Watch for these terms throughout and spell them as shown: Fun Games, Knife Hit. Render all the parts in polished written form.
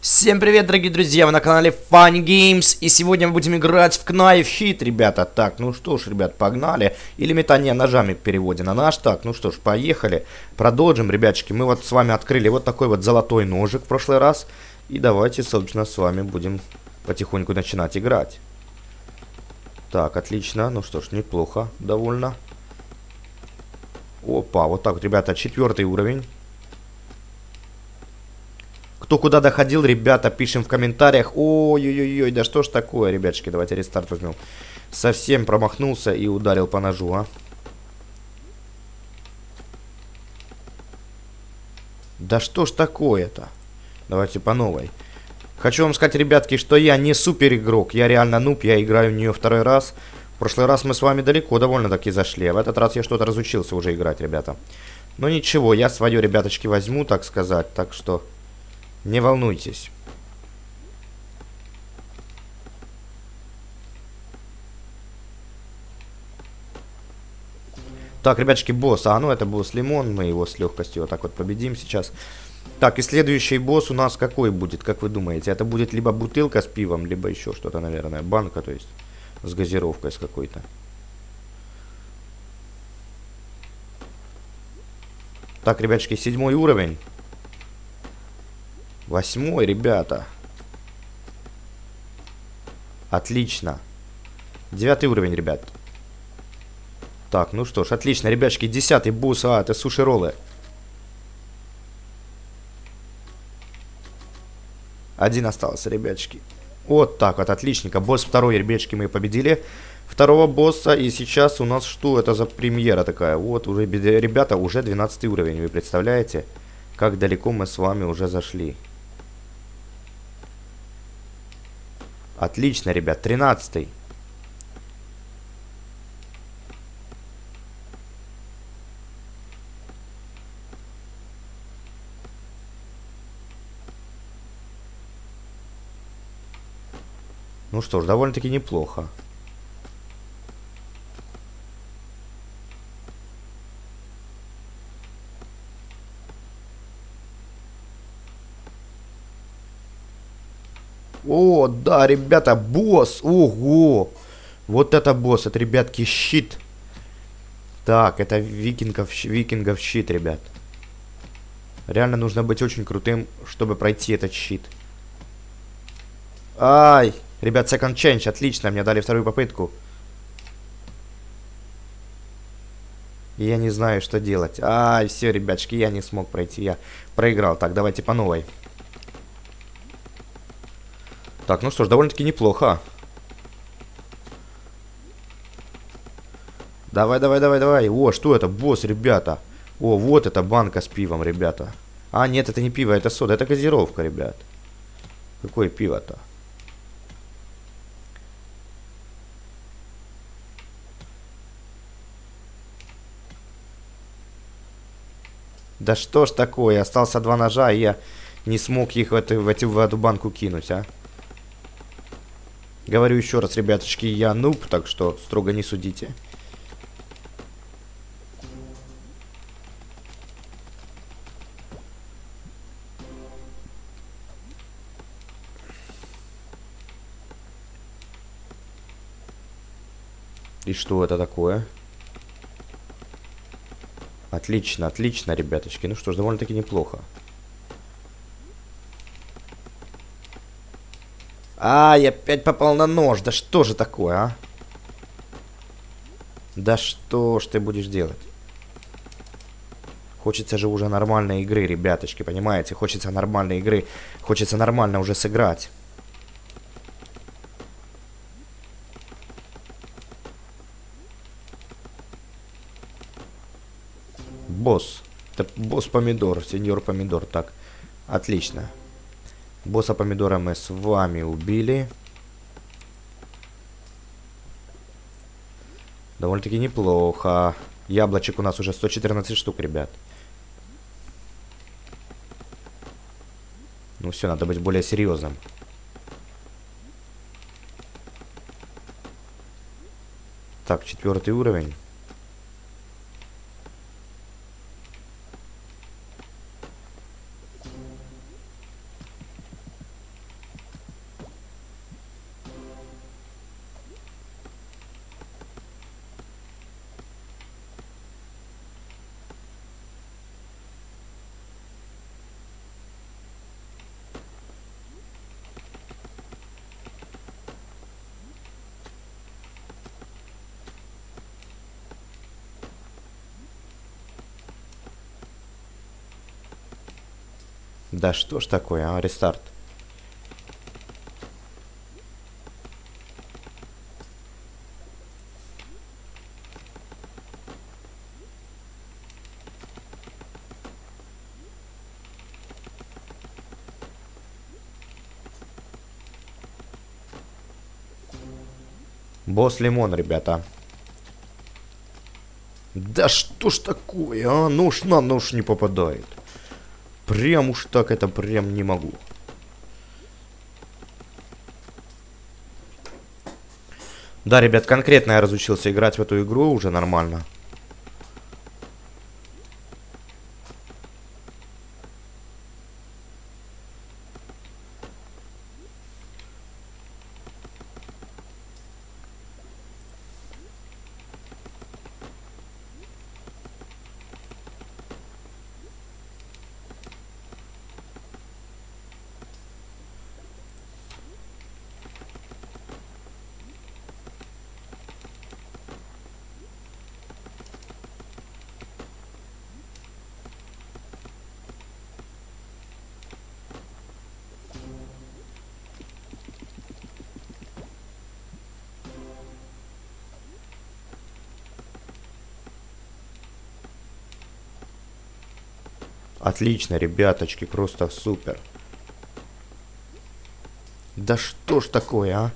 Всем привет, дорогие друзья, вы на канале Fun Games, и сегодня мы будем играть в Knife Hit, ребята. Так, ну что ж, ребят, погнали. Или метание ножами в переводе на наш. Так, ну что ж, поехали. Продолжим, ребятчики. Мы вот с вами открыли вот такой вот золотой ножик в прошлый раз. И давайте, собственно, с вами будем потихоньку начинать играть. Так, отлично. Ну что ж, неплохо довольно. Опа, вот так вот, ребята, 4-й уровень. Кто куда доходил, ребята, пишем в комментариях. Ой-ой-ой, да что ж такое, ребятушки, давайте рестарт возьмем. Совсем промахнулся и ударил по ножу, а. Да что ж такое-то? Давайте по новой. Хочу вам сказать, ребятки, что я не супер игрок, я реально нуб, я играю в нее второй раз. В прошлый раз мы с вами далеко довольно-таки зашли, а в этот раз я что-то разучился уже играть, ребята. Но ничего, я свое, ребяточки, возьму, так сказать, так что... Не волнуйтесь. Так, ребятушки, босс. А, ну это босс Лимон. Мы его с легкостью вот так вот победим сейчас. Так, и следующий босс у нас какой будет, как вы думаете? Это будет либо бутылка с пивом, либо еще что-то, наверное. Банка, то есть, с газировкой с какой-то. Так, ребятушки, 7-й уровень. 8-й, ребята. Отлично. 9-й уровень, ребят. Так, ну что ж, отлично, ребятушки. 10-й босс, а, это суши-роллы. 1 остался, ребятушки. Вот так вот, отличненько. Босс 2-й, ребятушки, мы победили. 2-го босса, и сейчас у нас что это за премьера такая? Вот, уже, ребята, уже 12-й уровень, вы представляете? Как далеко мы с вами уже зашли. Отлично, ребят. 13-й. Ну что ж, довольно-таки неплохо. О, да, ребята, босс. Ого. Вот это босс. Это, ребятки, щит. Так, это викингов щит, ребят. Реально нужно быть очень крутым, чтобы пройти этот щит. Ай. Ребят, second change. Отлично, мне дали вторую попытку. Я не знаю, что делать. Ай, все, ребятушки, я не смог пройти. Я проиграл. Так, давайте по новой. Так, ну что ж, довольно-таки неплохо. Давай, давай, давай, давай. О, что это? Босс, ребята. О, вот это банка с пивом, ребята. А, нет, это не пиво, это сода, это газировка, ребят. Какое пиво-то? Да что ж такое, остался 2 ножа, и я не смог их в эту банку кинуть, а? Говорю еще раз, ребяточки, я нуб, так что строго не судите. И что это такое? Отлично, отлично, ребяточки. Ну что ж, довольно-таки неплохо. А, я опять попал на нож. Да что же такое, а? Да что ж ты будешь делать? Хочется же уже нормальной игры, ребяточки, понимаете? Хочется нормальной игры. Хочется нормально уже сыграть. Босс. Это босс помидор, сеньор помидор. Так, отлично. Босса помидора мы с вами убили. Довольно-таки неплохо. Яблочек у нас уже 114 штук, ребят. Ну все, надо быть более серьезным. Так, 4-й уровень. Да что ж такое, а? Рестарт. Босс Лимон, ребята. Да что ж такое, а? Ну уж на нож не попадает. Прям уж так это прям не могу. Да, ребят, конкретно я разучился играть в эту игру уже нормально. Отлично, ребяточки, просто супер. Да что ж такое, а?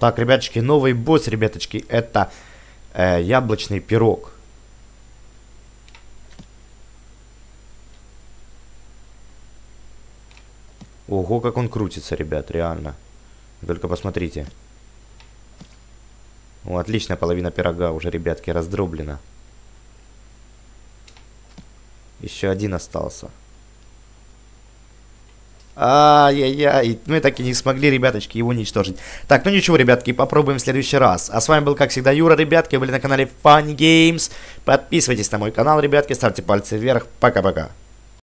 Так, ребяточки, новый босс, ребяточки, это яблочный пирог. Ого, как он крутится, ребят, реально. Только посмотрите. О, отличная половина пирога уже, ребятки, раздроблена. Еще один остался. Ай-яй-яй, мы так и не смогли, ребяточки, его уничтожить. Так, ну ничего, ребятки, попробуем в следующий раз. А с вами был, как всегда, Юра, ребятки, вы были на канале Fun Games. Подписывайтесь на мой канал, ребятки, ставьте пальцы вверх, пока-пока.